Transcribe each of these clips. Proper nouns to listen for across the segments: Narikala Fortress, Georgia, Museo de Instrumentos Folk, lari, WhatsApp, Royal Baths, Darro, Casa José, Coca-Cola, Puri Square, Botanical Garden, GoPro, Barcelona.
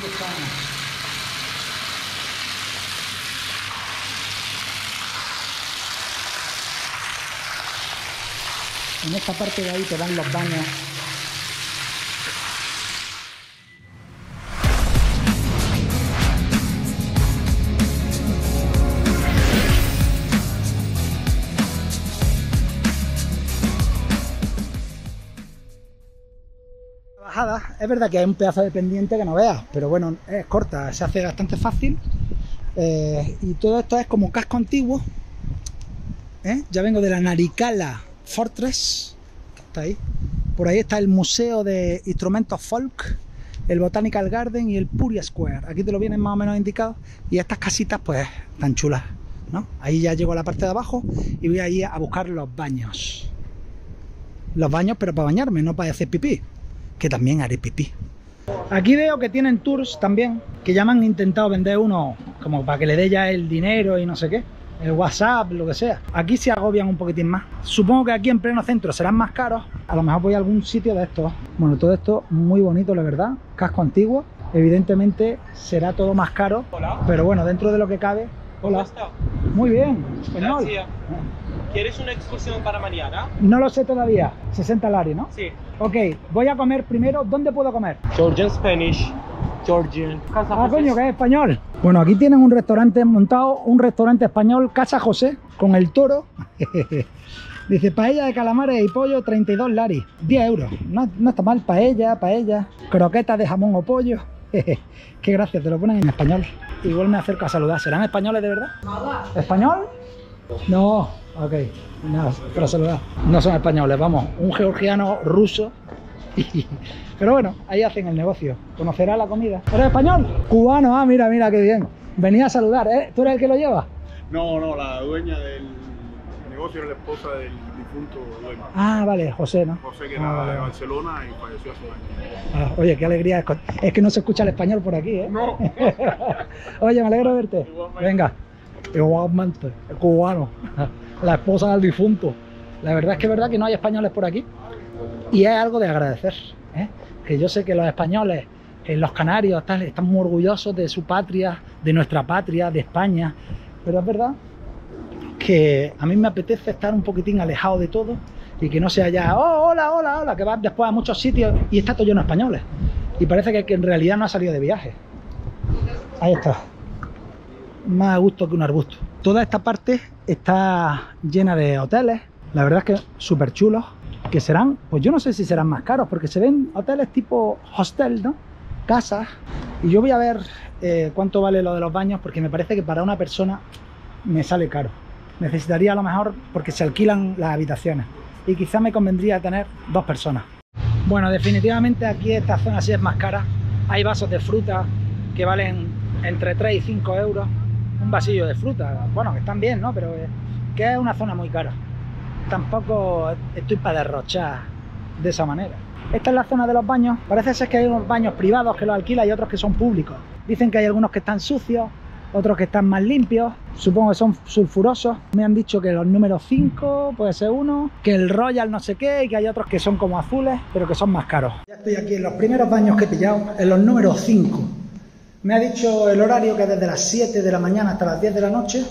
Botana. En esta parte de ahí te dan los baños. La bajada, es verdad que hay un pedazo de pendiente que no veas, pero bueno, es corta, se hace bastante fácil. Y todo esto es como casco antiguo. Ya vengo de la Narikala Fortress, que está ahí. Por ahí está el Museo de Instrumentos Folk, el Botanical Garden y el Puri Square. Aquí te lo vienen más o menos indicados. Y estas casitas, pues, tan chulas, ¿no? Ahí ya llego a la parte de abajo y voy ahí a buscar los baños. Los baños, pero para bañarme, no para hacer pipí, que también haré pipí. Aquí veo que tienen tours también, que ya me han intentado vender uno, como para que le dé ya el dinero y no sé qué. El WhatsApp, lo que sea. Aquí se agobian un poquitín más. Supongo que aquí en pleno centro serán más caros. A lo mejor voy a algún sitio de estos. Bueno, todo esto muy bonito, la verdad. Casco antiguo. Evidentemente será todo más caro. Hola. Pero bueno, dentro de lo que cabe. Hola. ¿Cómo está? Muy bien. Español. Gracias. ¿Quieres una excursión para mañana? No lo sé todavía. 60 lari, ¿no? Sí. Ok, voy a comer primero. ¿Dónde puedo comer? Georgian Spanish. Georgian. Casa José. Ah, coño, que es español. Bueno, aquí tienen un restaurante montado, un restaurante español, Casa José, con el toro. Dice, paella de calamares y pollo, 32 lari, 10 euros. No está mal, paella, croquetas de jamón o pollo. Qué gracia, te lo ponen en español. Igual me acerco a saludar. ¿Serán españoles de verdad? ¿Español? No, ok, nada, para saludar. No son españoles, vamos, un georgiano ruso. Pero bueno, ahí hacen el negocio. Conocerá la comida. ¿Eres español? Cubano, ah, mira, mira, qué bien. Venía a saludar, ¿eh? ¿Tú eres el que lo lleva? No, la dueña del negocio era la esposa del difunto dueño. Ah, vale, José, ¿no? José, que era de Barcelona y falleció hace un año. Oye, qué alegría. Es que no se escucha el español por aquí, ¿eh? No. Oye, me alegro de verte. Igualmente. Venga. Igualmente, el cubano. La esposa del difunto. La verdad es que no hay españoles por aquí. Y es algo de agradecer, ¿eh? Que yo sé que los españoles, los canarios, tal, están muy orgullosos de su patria, de nuestra patria, de España. Pero es verdad que a mí me apetece estar un poquitín alejado de todo y que no sea ya, oh, hola, hola, hola, que vas después a muchos sitios y está todo lleno de españoles. Y parece que en realidad no ha salido de viaje. Ahí está. Más a gusto que un arbusto. Toda esta parte está llena de hoteles, la verdad es que súper chulos. Que serán, pues yo no sé si serán más caros, porque se ven hoteles tipo hostel, ¿no? Casas. Y yo voy a ver cuánto vale lo de los baños, porque me parece que para una persona me sale caro. Necesitaría a lo mejor, porque se alquilan las habitaciones, y quizá me convendría tener dos personas. Bueno, definitivamente aquí esta zona sí es más cara. Hay vasos de fruta que valen entre 3 y 5 euros. Un vasillo de fruta, bueno, que están bien, ¿no? Pero que es una zona muy cara. Tampoco estoy para derrochar de esa manera. Esta es la zona de los baños. Parece ser que hay unos baños privados que los alquilan y otros que son públicos. Dicen que hay algunos que están sucios, otros que están más limpios. Supongo que son sulfurosos. Me han dicho que los números 5 puede ser uno, que el Royal no sé qué, y que hay otros que son como azules, pero que son más caros. Ya estoy aquí en los primeros baños que he pillado, en los números 5. Me ha dicho el horario que desde las 7 de la mañana hasta las 10 de la noche.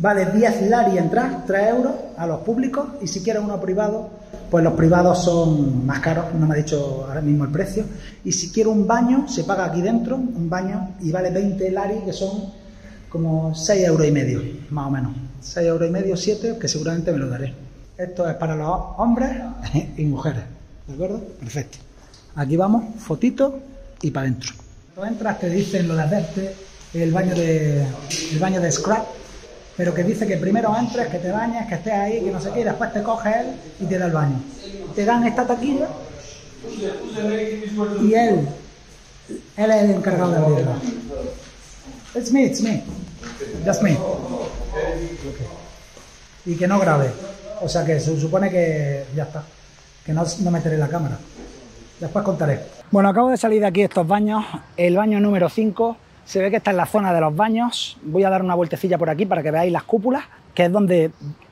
Vale 10 lari entrar, 3 euros a los públicos, y si quieres uno privado, pues los privados son más caros, no me ha dicho ahora mismo el precio. Y si quiero un baño, se paga aquí dentro, un baño, y vale 20 lari, que son como 6,5 euros, más o menos. 6,5 euros, 7, que seguramente me lo daré. Esto es para los hombres y mujeres, ¿de acuerdo? Perfecto. Aquí vamos, fotito y para adentro. Cuando entras te dicen lo de hacerte el baño de scrap, pero que dice que primero entres, que te bañes, que estés ahí, que no sé qué, y después te coge él y te da el baño. Te dan esta taquilla y él es el encargado de abrirla. It's me. Just me. Okay. Y que no grabe. O sea que se supone que ya está. Que no meteré la cámara. Después contaré. Bueno, acabo de salir de aquí estos baños. El baño número 5. Se ve que esta es la zona de los baños. Voy a dar una vueltecilla por aquí para que veáis las cúpulas, que es donde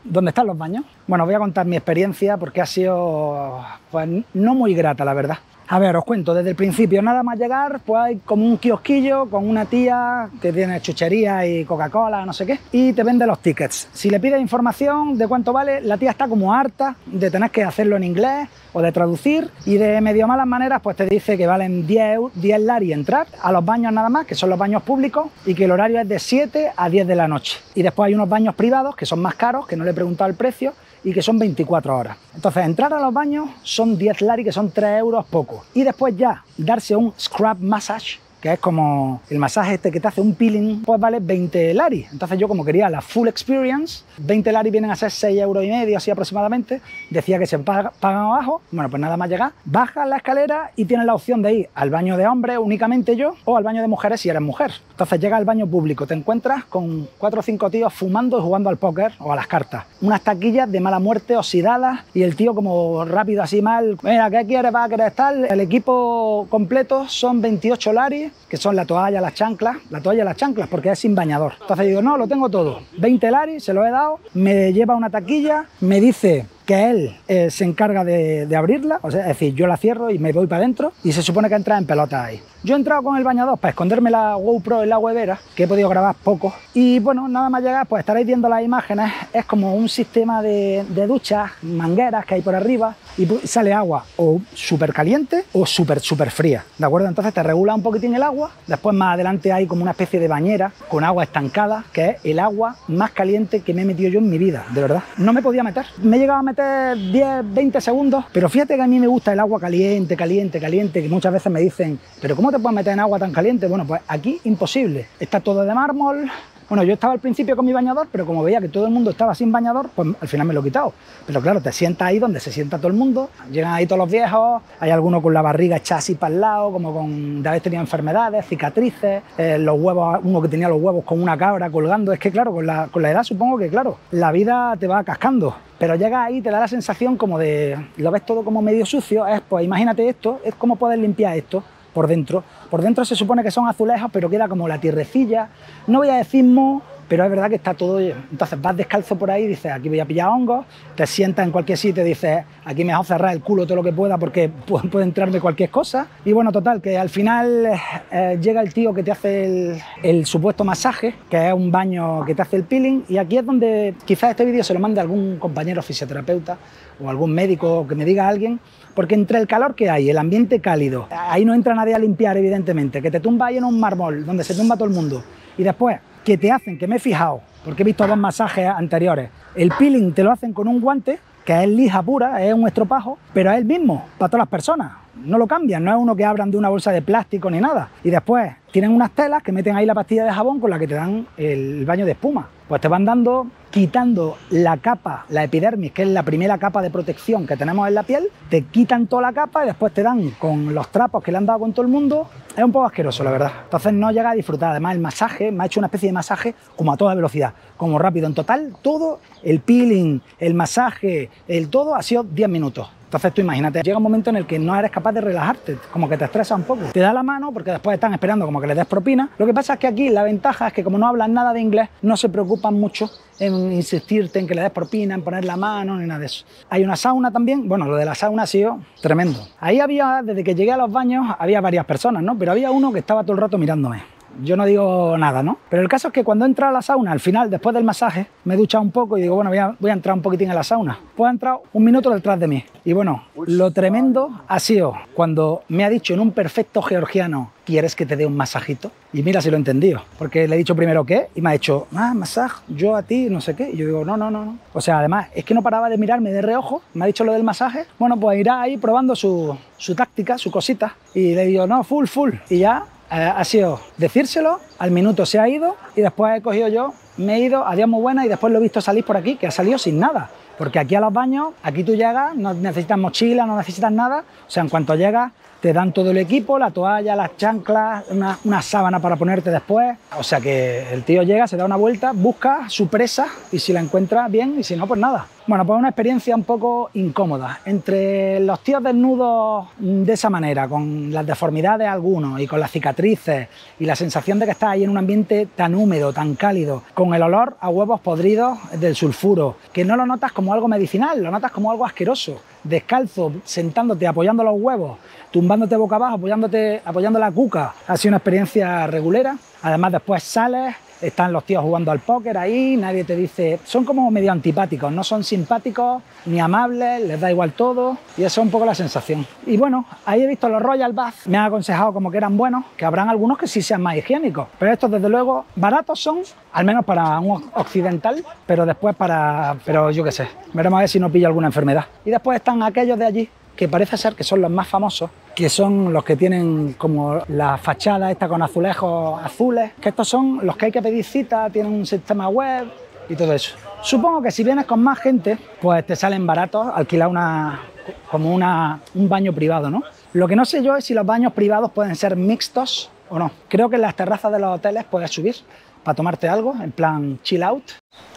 ¿Dónde están los baños? Bueno, os voy a contar mi experiencia porque ha sido pues, no muy grata, la verdad. A ver, os cuento, desde el principio, nada más llegar, pues hay como un kiosquillo con una tía que tiene chuchería y Coca-Cola, no sé qué, y te vende los tickets. Si le pides información de cuánto vale, la tía está como harta de tener que hacerlo en inglés o de traducir, y de medio malas maneras pues te dice que valen 10 lari entrar a los baños nada más, que son los baños públicos, y que el horario es de 7 a 10 de la noche. Y después hay unos baños privados que son más caros, que no le he preguntado el precio, y que son 24 horas. Entonces, entrar a los baños son 10 lari, que son 3 € poco. Y después ya, darse un scrub massage, que es como el masaje este que te hace un peeling, pues vale 20 lari. Entonces yo, como quería la full experience, 20 lari vienen a ser 6,5 € así aproximadamente, decía que se pagan abajo. Bueno, pues nada más llegar, bajas la escalera y tienes la opción de ir al baño de hombres únicamente yo, o al baño de mujeres si eres mujer. Entonces llegas al baño público, te encuentras con 4 o 5 tíos fumando y jugando al póker o a las cartas, unas taquillas de mala muerte oxidadas, y el tío como rápido así mal, mira, ¿qué quieres? ¿Vas a querer estar? El equipo completo son 28 lari, que son la toalla, las chanclas, porque es sin bañador. Entonces digo, no, lo tengo todo, 20 lari, se lo he dado, me lleva una taquilla, me dice que él se encarga de abrirla, o sea, es decir, yo la cierro y me voy para adentro, y se supone que entra en pelota ahí. Yo he entrado con el bañador para esconderme la GoPro en la huevera, que he podido grabar poco, y bueno, nada más llegar, pues estaréis viendo las imágenes, es como un sistema de duchas, mangueras que hay por arriba, y sale agua o súper caliente o súper fría, ¿de acuerdo? Entonces te regula un poquitín el agua. Después más adelante hay como una especie de bañera con agua estancada, que es el agua más caliente que me he metido yo en mi vida, de verdad. No me podía meter, me he llegado a meter 10, 20 segundos, pero fíjate que a mí me gusta el agua caliente, que muchas veces me dicen, pero ¿cómo te puedes meter en agua tan caliente? Bueno, pues aquí imposible, está todo de mármol. Bueno, yo estaba al principio con mi bañador, pero como veía que todo el mundo estaba sin bañador, pues al final me lo he quitado. Pero claro, te sientas ahí donde se sienta todo el mundo, llegan ahí todos los viejos, hay alguno con la barriga echada así para el lado, como con, de haber tenido enfermedades, cicatrices, los huevos, uno que tenía los huevos con una cabra colgando. Es que claro, con la edad supongo que claro, la vida te va cascando. Pero llegas ahí, te da la sensación como de, lo ves todo como medio sucio, es pues imagínate esto, es como poder limpiar esto. Por dentro se supone que son azulejos, pero queda como la tierrecilla, no voy a decir mo, pero es verdad que está todo. Entonces vas descalzo por ahí y dices, aquí voy a pillar hongos, te sientas en cualquier sitio y dices, aquí me dejo cerrar el culo todo lo que pueda porque puede entrarme cualquier cosa. Y bueno, total, que al final llega el tío que te hace el supuesto masaje, que es un baño que te hace el peeling, y aquí es donde quizás este vídeo se lo mande algún compañero fisioterapeuta o algún médico, que me diga alguien, porque entre el calor que hay, el ambiente cálido, ahí no entra nadie a limpiar, evidentemente, que te tumba ahí en un mármol donde se tumba todo el mundo, y después que te hacen, que me he fijado, porque he visto 2 masajes anteriores, el peeling te lo hacen con un guante, que es lija pura, es un estropajo, pero es el mismo para todas las personas, no lo cambian, no es uno que abran de una bolsa de plástico ni nada. Y después tienen unas telas que meten ahí la pastilla de jabón con la que te dan el baño de espuma, pues te van dando, quitando la capa, la epidermis, que es la primera capa de protección que tenemos en la piel, te quitan toda la capa y después te dan con los trapos que le han dado con todo el mundo. Es un poco asqueroso, la verdad. Entonces no llega a disfrutar. Además el masaje, me ha hecho una especie de masaje como a toda velocidad, como rápido. En total todo, el peeling, el masaje, el todo ha sido 10 minutos. Entonces tú imagínate, llega un momento en el que no eres capaz de relajarte, como que te estresa un poco. Te da la mano porque después están esperando como que le des propina. Lo que pasa es que aquí la ventaja es que como no hablan nada de inglés, no se preocupan mucho en insistirte en que le des propina, en poner la mano, ni nada de eso. Hay una sauna también. Bueno, lo de la sauna ha sido tremendo. Ahí había, desde que llegué a los baños, había varias personas, ¿no? Pero había uno que estaba todo el rato mirándome. Yo no digo nada, ¿no? Pero el caso es que cuando he entrado a la sauna, al final, después del masaje, me he duchado un poco y digo, bueno, voy a entrar un poquitín a la sauna. Pues ha entrado un minuto detrás de mí. Y bueno, lo tremendo ha sido cuando me ha dicho en un perfecto georgiano, ¿quieres que te dé un masajito? Y mira si lo he entendido, porque le he dicho primero qué, y me ha dicho, ah, masaje, yo a ti, no sé qué. Y yo digo, no. O sea, además, es que no paraba de mirarme de reojo, me ha dicho lo del masaje. Bueno, pues irá ahí probando su táctica, su cosita. Y le digo, no, full. Y ya ha sido decírselo, al minuto se ha ido, y después he cogido yo, me he ido, adiós, muy buena, y después lo he visto salir por aquí, que ha salido sin nada. Porque aquí a los baños, aquí tú llegas, no necesitas mochila, no necesitas nada. O sea, en cuanto llegas, te dan todo el equipo, la toalla, las chanclas, una sábana para ponerte después. O sea que el tío llega, se da una vuelta, busca su presa y si la encuentra bien y si no, pues nada. Bueno, pues una experiencia un poco incómoda, entre los tíos desnudos de esa manera, con las deformidades algunos y con las cicatrices y la sensación de que estás ahí en un ambiente tan húmedo, tan cálido, con el olor a huevos podridos del sulfuro, que no lo notas como algo medicinal, lo notas como algo asqueroso, descalzo, sentándote, apoyando los huevos, tumbándote boca abajo, apoyando la cuca. Ha sido una experiencia regulera, además después sales. Están los tíos jugando al póker ahí, nadie te dice... Son como medio antipáticos, no son simpáticos ni amables, les da igual todo. Y esa es un poco la sensación. Y bueno, ahí he visto los Royal Baths, me han aconsejado como que eran buenos, que habrán algunos que sí sean más higiénicos. Pero estos, desde luego, baratos son, al menos para un occidental, pero después para... pero yo qué sé, veremos a ver si no pillo alguna enfermedad. Y después están aquellos de allí, que parece ser que son los más famosos, que son los que tienen como la fachada esta con azulejos azules, que estos son los que hay que pedir cita, tienen un sistema web y todo eso. Supongo que si vienes con más gente, pues te salen baratos alquilar un baño privado, ¿no? Lo que no sé yo es si los baños privados pueden ser mixtos o no. Creo que en las terrazas de los hoteles puedes subir para tomarte algo, en plan chill out.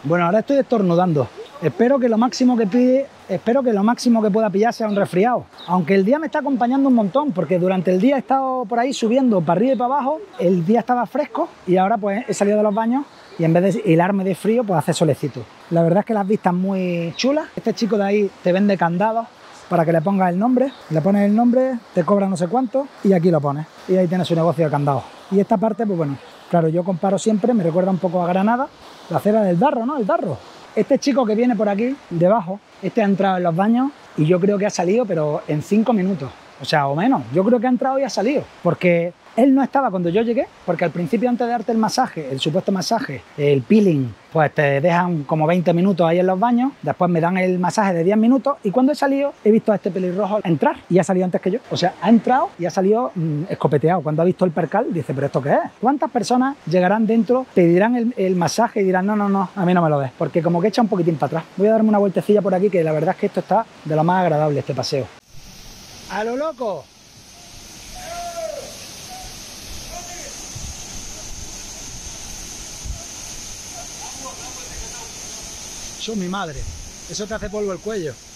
Bueno, ahora estoy estornudando. Espero que lo máximo que pueda pillar sea un resfriado. Aunque el día me está acompañando un montón, porque durante el día he estado por ahí subiendo para arriba y para abajo, el día estaba fresco y ahora pues he salido de los baños y en vez de hilarme de frío, pues hace solecito. La verdad es que las vistas muy chulas. Este chico de ahí te vende candados para que le pongas el nombre. Le pones el nombre, te cobra no sé cuánto y aquí lo pones. Y ahí tienes su negocio de candados. Y esta parte, pues bueno, claro, yo comparo siempre, me recuerda un poco a Granada, la acera del Darro, ¿no? El Darro. Este chico que viene por aquí, debajo, este ha entrado en los baños y yo creo que ha salido, pero en 5 minutos, o sea, o menos. Yo creo que ha entrado y ha salido, porque él no estaba cuando yo llegué, porque al principio, antes de darte el masaje, el supuesto masaje, el peeling, pues te dejan como 20 minutos ahí en los baños, después me dan el masaje de 10 minutos y cuando he salido he visto a este pelirrojo entrar y ha salido antes que yo. O sea, ha entrado y ha salido escopeteado. Cuando ha visto el percal dice, ¿pero esto qué es? ¿Cuántas personas llegarán dentro, pedirán el masaje y dirán, no, no, no, a mí no me lo des? Porque como que echa un poquitín para atrás. Voy a darme una vueltecilla por aquí, que la verdad es que esto está de lo más agradable, este paseo. ¡A lo loco! Mi madre, eso te hace polvo el cuello.